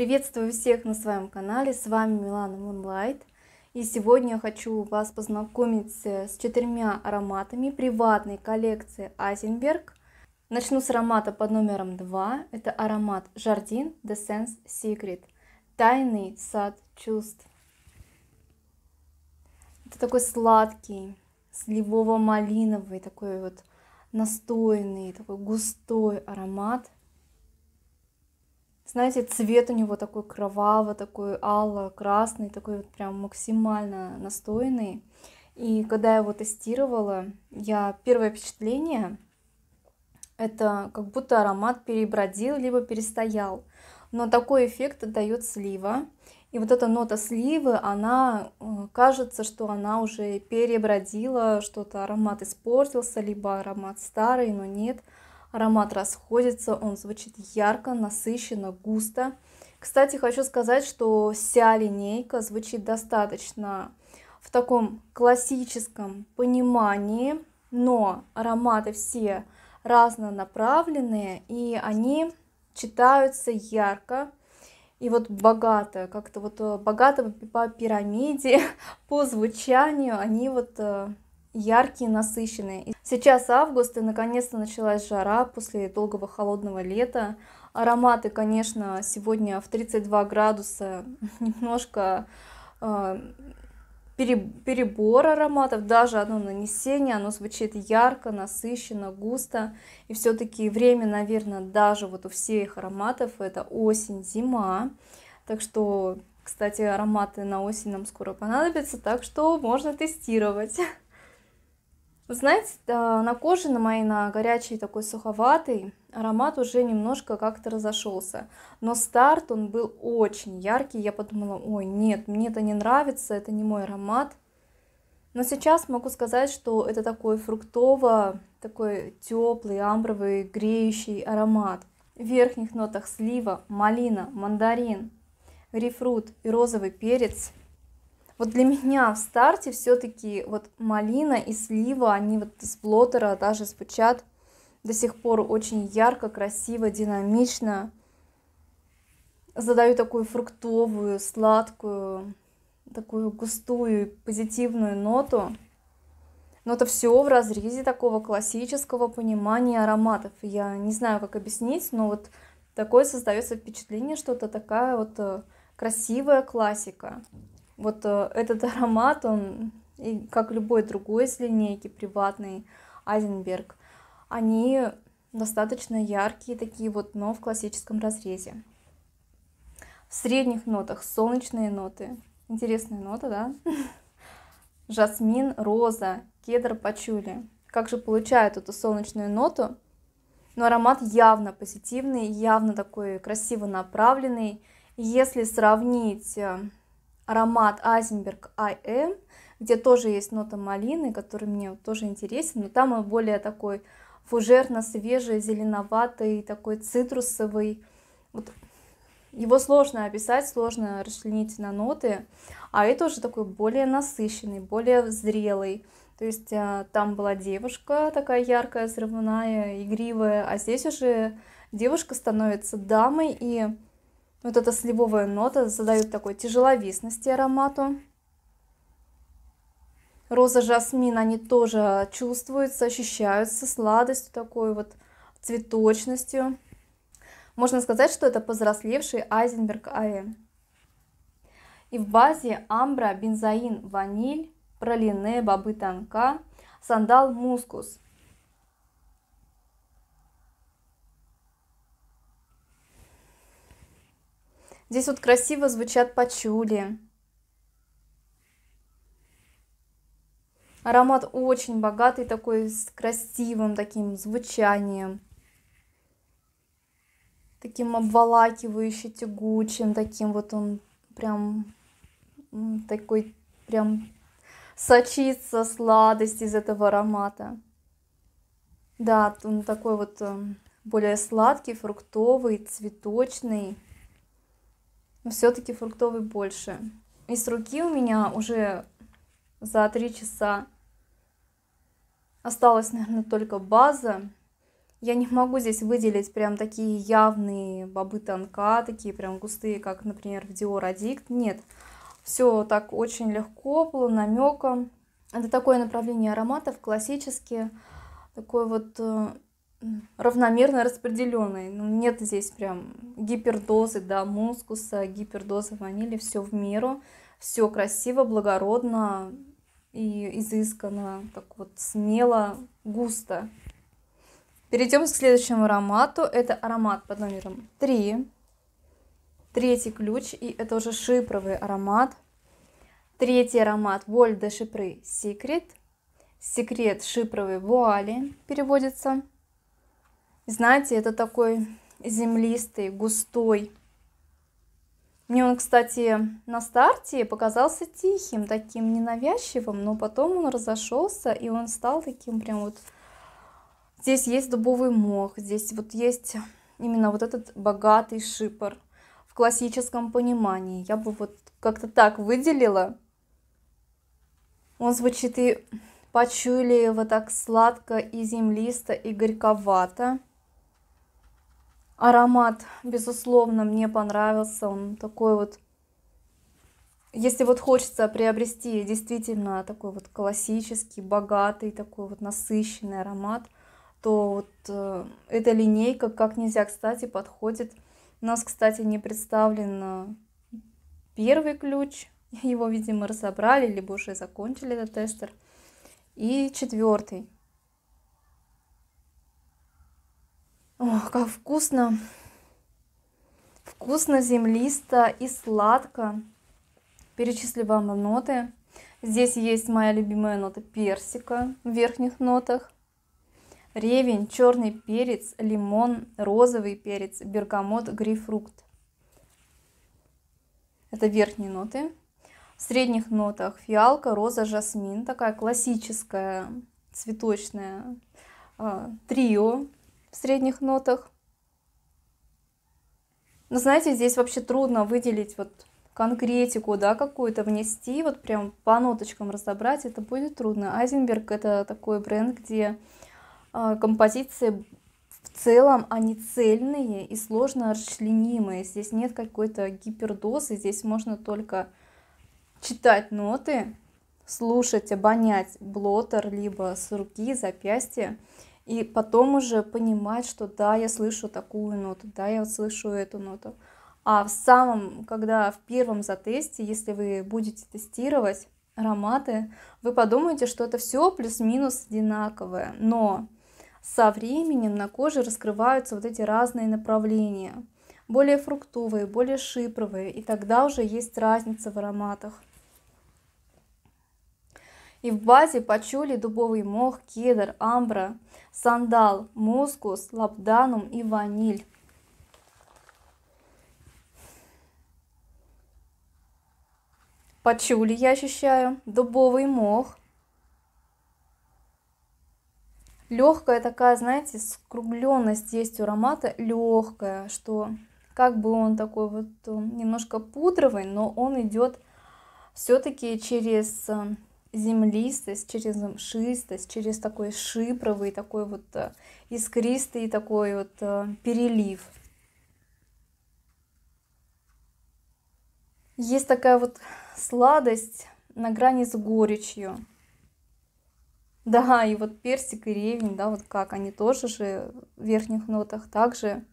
Приветствую всех на своем канале, с вами Милана Мунлайт. И сегодня я хочу вас познакомить с 4 ароматами приватной коллекции Eisenberg. Начну с аромата под номером 2, это аромат Jardin des Sens Secret, тайный сад чувств. Это такой сладкий, сливово-малиновый, такой вот настойный, такой густой аромат. Знаете, цвет у него такой кровавый, такой алло-красный, такой вот прям максимально настойный. И когда я его тестировала, первое впечатление, это как будто аромат перебродил, либо перестоял. Но такой эффект дает слива. И вот эта нота сливы, она кажется, что она уже перебродила, что-то аромат испортился, либо аромат старый, но нет. Аромат расходится, он звучит ярко, насыщенно, густо. Кстати, хочу сказать, что вся линейка звучит достаточно в таком классическом понимании, но ароматы все разнонаправленные, и они читаются ярко и вот богато, как-то вот богато по пирамиде, по звучанию, они вот... яркие, насыщенные. Сейчас август, и наконец-то началась жара после долгого холодного лета. Ароматы, конечно, сегодня в 32 градуса немножко перебор ароматов. Даже одно нанесение, оно звучит ярко, насыщенно, густо. И все-таки время, наверное, даже вот у всех ароматов это осень, зима. Так что, кстати, ароматы на осень нам скоро понадобятся, так что можно тестировать. Знаете, на коже, на моей, на горячей, такой суховатый, аромат уже немножко как-то разошелся. Но старт он был очень яркий. Я подумала, ой, нет, мне это не нравится, это не мой аромат. Но сейчас могу сказать, что это такой фруктово, такой теплый, амбровый, греющий аромат. В верхних нотах слива, малина, мандарин, грейпфрут и розовый перец. Вот для меня в старте все-таки вот малина и слива, они вот из блоттера даже звучат до сих пор очень ярко, красиво, динамично. Задаю такую фруктовую, сладкую, такую густую, позитивную ноту. Но это все в разрезе такого классического понимания ароматов. Я не знаю, как объяснить, но вот такое создается впечатление, что это такая вот красивая классика. Вот этот аромат, он, как любой другой из линейки, приватный Eisenberg, они достаточно яркие такие вот, но в классическом разрезе. В средних нотах солнечные ноты, интересная нота, да? Жасмин, роза, кедр, пачули. Как же получают эту солнечную ноту? Но аромат явно позитивный, явно такой красиво направленный. Если сравнить... аромат Eisenberg I.M., где тоже есть нота малины, который мне тоже интересен, но там он более такой фужерно-свежий, зеленоватый, такой цитрусовый. Вот. Его сложно описать, сложно расчленить на ноты, а это уже такой более насыщенный, более зрелый. То есть там была девушка такая яркая, взрывная, игривая, а здесь уже девушка становится дамой, и... вот эта сливовая нота задает такой тяжеловесности аромату. Роза, жасмин, они тоже чувствуются, ощущаются сладостью, такой вот цветочностью. Можно сказать, что это повзрослевший Eisenberg А.М. И в базе амбра, бензоин, ваниль, пралине, бобы танка, сандал, мускус. Здесь вот красиво звучат пачули. Аромат очень богатый, такой с красивым таким звучанием. Таким обволакивающим, тягучим, таким вот он прям такой прям сочится сладость из этого аромата. Да, он такой вот более сладкий, фруктовый, цветочный. Но все-таки фруктовый больше. И с руки у меня уже за 3 часа осталась, наверное, только база. Я не могу здесь выделить прям такие явные бобы тонка, такие прям густые, как, например, в Dior Addict. Нет, все так очень легко, полунамеком. Это такое направление ароматов, классические, такой вот равномерно распределенный. Нет здесь прям гипердозы, да, мускуса, гипердозы ванили, все в меру, все красиво, благородно и изысканно, так вот смело, густо. Перейдем к следующему аромату. Это аромат под номером 3. Третий ключ. И это уже шипровый аромат. Третий аромат Voile de Chypre Secret. Секрет шипровой вуали переводится. Знаете, это такой землистый, густой. Мне он, кстати, на старте показался тихим, таким ненавязчивым, но потом он разошелся, и он стал таким прям вот... Здесь есть дубовый мох, здесь вот есть именно вот этот богатый шипр в классическом понимании. Я бы вот как-то так выделила. Он звучит и почуливо, так сладко, и землисто, и горьковато. Аромат, безусловно, мне понравился. Он такой вот... Если вот хочется приобрести действительно такой вот классический, богатый, такой вот насыщенный аромат, то вот эта линейка как нельзя, кстати, подходит. У нас, кстати, не представлен первый ключ. Его, видимо, разобрали, либо уже закончили этот тестер. И четвертый. Ох, как вкусно. Вкусно, землисто и сладко. Перечислю вам ноты. Здесь есть моя любимая нота персика в верхних нотах. Ревень, черный перец, лимон, розовый перец, бергамот, грейпфрукт. Это верхние ноты. В средних нотах фиалка, роза, жасмин. Такая классическая цветочная трио в средних нотах. Но знаете, здесь вообще трудно выделить вот конкретику, да, какую-то внести, вот прям по ноточкам разобрать, это будет трудно. Eisenberg — это такой бренд, где композиции в целом они цельные и сложно расчленимые. Здесь нет какой-то гипердозы, здесь можно только читать ноты, слушать, обонять блотер, либо с руки, запястья, и потом уже понимать, что да, я слышу такую ноту, да, я вот слышу эту ноту. А в самом, когда в первом затесте, если вы будете тестировать ароматы, вы подумаете, что это все плюс-минус одинаковое, но со временем на коже раскрываются вот эти разные направления, более фруктовые, более шипровые, и тогда уже есть разница в ароматах. И в базе пачули, дубовый мох, кедр, амбра, сандал, мускус, лабданум и ваниль. Пачули я ощущаю, дубовый мох. Легкая такая, знаете, скругленность есть у аромата, легкая, что как бы он такой вот немножко пудровый, но он идет все-таки через землистость, через мшистость, через такой шипровый, такой вот искристый, такой вот перелив. Есть такая вот сладость на грани с горечью. Да, и вот персик и ревень, да, вот как они тоже же в верхних нотах также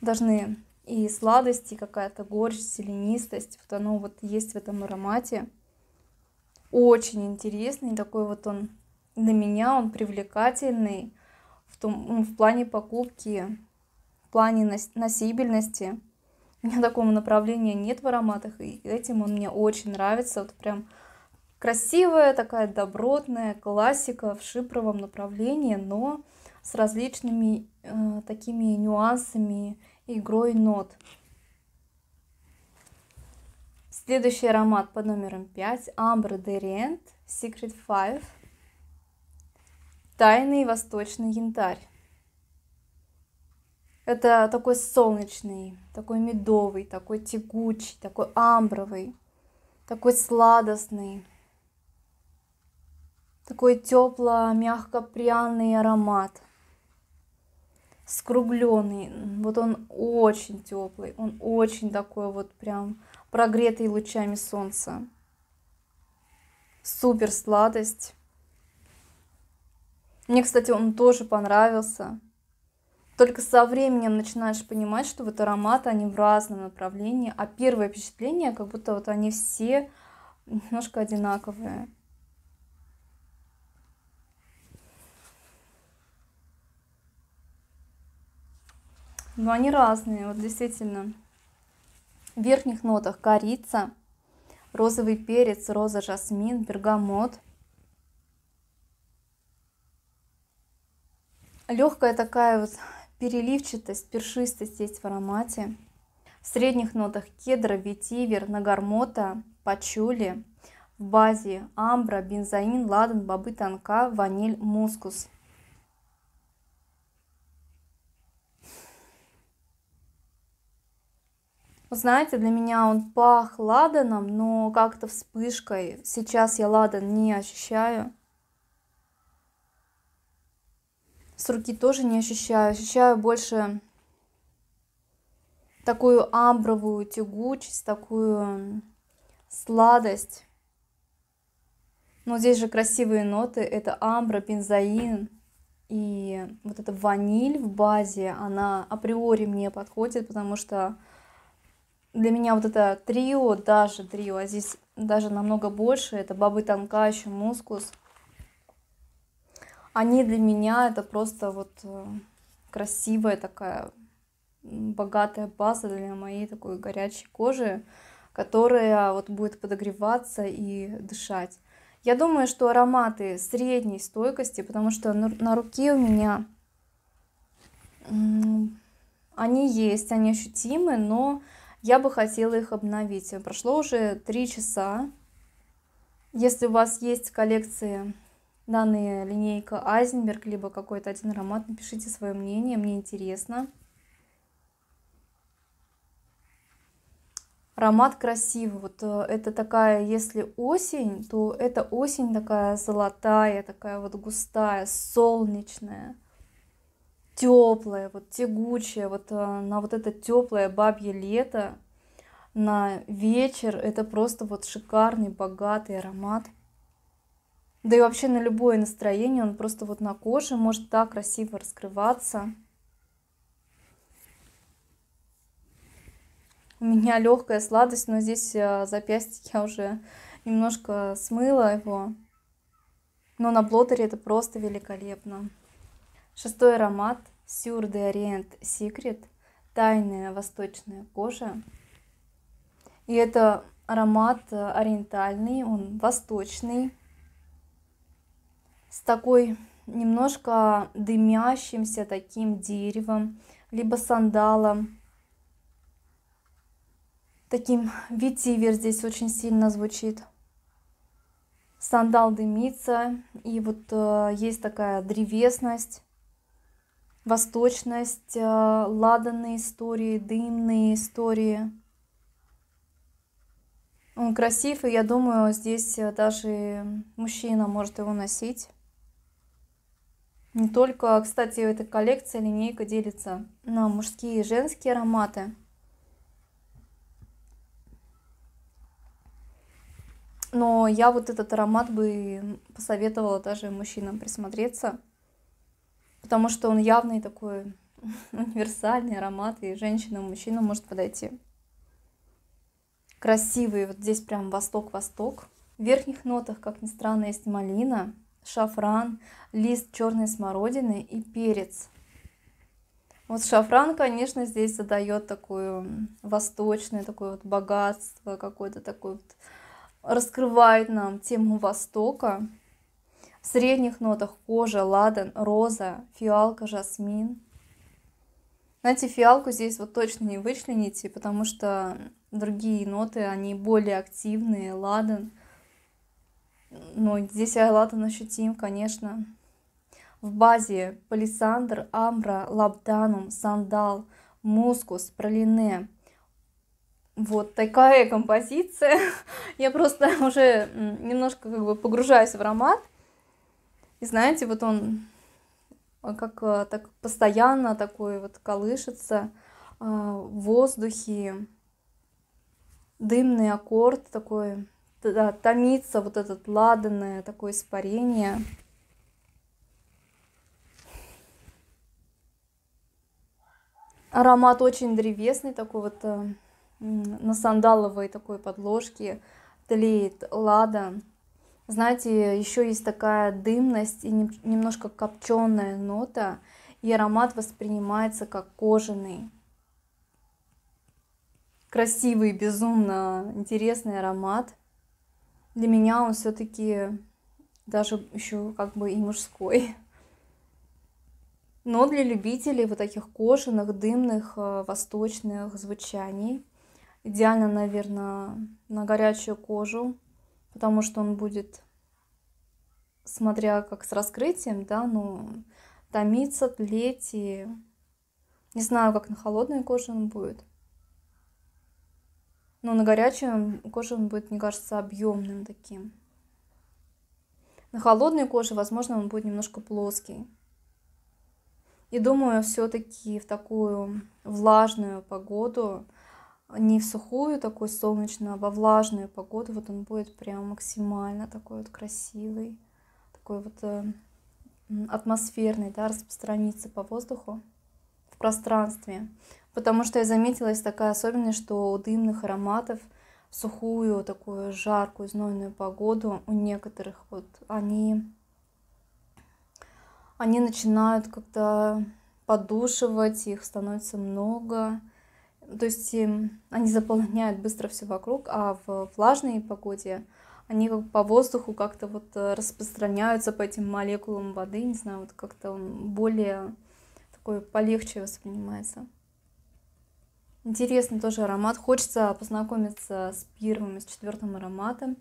должны и сладость, и какая-то горечь, зеленистость. Вот оно вот есть в этом аромате. Очень интересный такой вот он для меня, он привлекательный в плане покупки, в плане носибельности. У меня такого направления нет в ароматах, и этим он мне очень нравится. Вот прям красивая, такая добротная классика в шипровом направлении, но с различными такими нюансами, игрой нот. Следующий аромат под номером 5. Ambre D'Orient Secret V. Тайный восточный янтарь. Это такой солнечный, такой медовый, такой тягучий, такой амбровый, такой сладостный, такой тепло-мягко-пряный аромат. скругленный. Вот он очень теплый, он очень такой вот прям прогретый лучами солнца. Супер сладость. Мне, кстати, он тоже понравился. Только со временем начинаешь понимать, что вот ароматы, они в разном направлении. А первое впечатление, как будто вот они все немножко одинаковые. Но они разные, вот действительно. В верхних нотах корица, розовый перец, роза, жасмин, бергамот. Легкая такая вот переливчатость, першистость есть в аромате. В средних нотах кедра, ветивер, нагармота, пачули. В базе амбра, бензоин, ладан, бобы танка, ваниль, мускус. Знаете, для меня он пах ладаном, но как-то вспышкой. Сейчас я ладан не ощущаю. С руки тоже не ощущаю. Ощущаю больше такую амбровую тягучесть, такую сладость. Но здесь же красивые ноты. Это амбра, бензоин и вот эта ваниль в базе. Она априори мне подходит, потому что для меня вот это трио, даже трио, а здесь даже намного больше. Это бобы танка, еще мускус. Они для меня это просто вот красивая такая богатая база для моей такой горячей кожи, которая вот будет подогреваться и дышать. Я думаю, что ароматы средней стойкости, потому что на руке у меня они есть, они ощутимы, но я бы хотела их обновить. Прошло уже 3 часа. Если у вас есть коллекции... данная линейка Eisenberg, либо какой-то один аромат, напишите свое мнение, мне интересно. Аромат красивый, вот это такая, если осень, то это осень такая золотая, такая вот густая, солнечная, теплая, вот тягучая, вот на вот это теплое бабье лето, на вечер, это просто вот шикарный, богатый аромат. Да и вообще на любое настроение, он просто вот на коже может так красиво раскрываться. У меня легкая сладость, но здесь запястье я уже немножко смыла его. Но на блотере это просто великолепно. Шестой аромат. Cuir D'Orient Secret. Тайная восточная кожа. И это аромат ориентальный, он восточный. С такой немножко дымящимся таким деревом, либо сандалом. Таким ветивер здесь очень сильно звучит. Сандал дымится, и вот есть такая древесность, восточность, ладанные истории, дымные истории. Он красив, и я думаю, здесь даже мужчина может его носить. Не только, кстати, эта коллекция, линейка делится на мужские и женские ароматы. Но я вот этот аромат бы посоветовала даже мужчинам присмотреться, потому что он явный такой универсальный аромат, и женщинам, и мужчинам может подойти. Красивый, вот здесь прям восток-восток. В верхних нотах, как ни странно, есть малина, шафран, лист черной смородины и перец. Вот шафран, конечно, здесь задает такую восточное, такое вот богатство, какое-то такое вот, раскрывает нам тему Востока. В средних нотах кожа, ладан, роза, фиалка, жасмин. Знаете, фиалку здесь вот точно не вычлените, потому что другие ноты, они более активные, ладан. Но здесь ладан ощутим, конечно. В базе палисандр, амбра, лабданум, сандал, мускус, пролине. Вот такая композиция. Я просто уже немножко как бы погружаюсь в аромат. И знаете, вот он Он как так постоянно такой вот колышется в воздухе. Дымный аккорд такой, да, томится вот этот ладанное такое испарение. Аромат очень древесный, такой вот на сандаловой такой подложке тлеет лада. Знаете, еще есть такая дымность и немножко копченая нота, и аромат воспринимается как кожаный. Красивый, безумно интересный аромат. Для меня он все-таки даже еще как бы и мужской. Но для любителей вот таких кожаных, дымных, восточных звучаний идеально, наверное, на горячую кожу. Потому что он будет, смотря как с раскрытием, да, но томиться, тлеть. И не знаю, как на холодной коже он будет. Но на горячем коже он будет, мне кажется, объемным таким. На холодной коже, возможно, он будет немножко плоский. И думаю, все-таки в такую влажную погоду, не в сухую такую солнечную, а во влажную погоду, вот он будет прям максимально такой вот красивый, такой вот атмосферный, да, распространится по воздуху, в пространстве. Потому что я заметила, есть такая особенность, что у дымных ароматов в сухую, такую жаркую, знойную погоду у некоторых вот они начинают как-то подушивать, их становится много. То есть они заполняют быстро все вокруг, а в влажной погоде они как по воздуху как-то вот распространяются по этим молекулам воды, не знаю, вот как-то он более такой полегче воспринимается. Интересный тоже аромат. Хочется познакомиться с первым и с четвертым ароматом.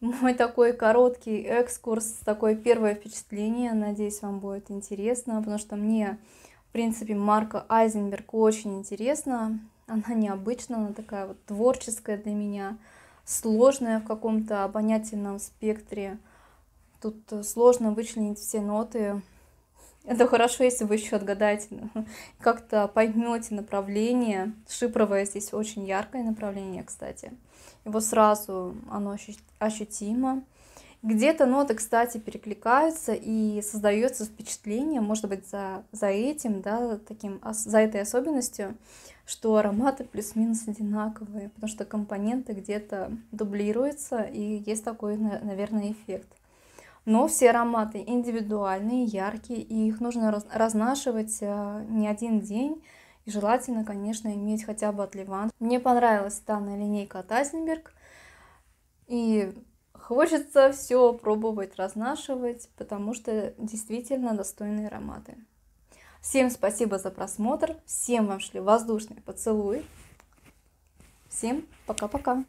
Мой такой короткий экскурс, такое первое впечатление. Надеюсь, вам будет интересно, потому что мне, в принципе, марка Eisenberg очень интересна. Она необычная, она такая вот творческая для меня, сложная в каком-то обонятельном спектре. Тут сложно вычленить все ноты. Это хорошо, если вы еще отгадаете, как-то поймете направление. Шипровое здесь очень яркое направление, кстати. Его сразу оно ощутимо. Где-то ноты, кстати, перекликаются и создается впечатление, может быть, за этим, да, за этой особенностью, что ароматы плюс-минус одинаковые, потому что компоненты где-то дублируются, и есть такой, наверное, эффект. Но все ароматы индивидуальные, яркие, и их нужно разнашивать не один день. И желательно, конечно, иметь хотя бы отливант. Мне понравилась данная линейка от Eisenberg, и хочется все пробовать разнашивать, потому что действительно достойные ароматы. Всем спасибо за просмотр, всем вам шли воздушные поцелуи, всем пока-пока!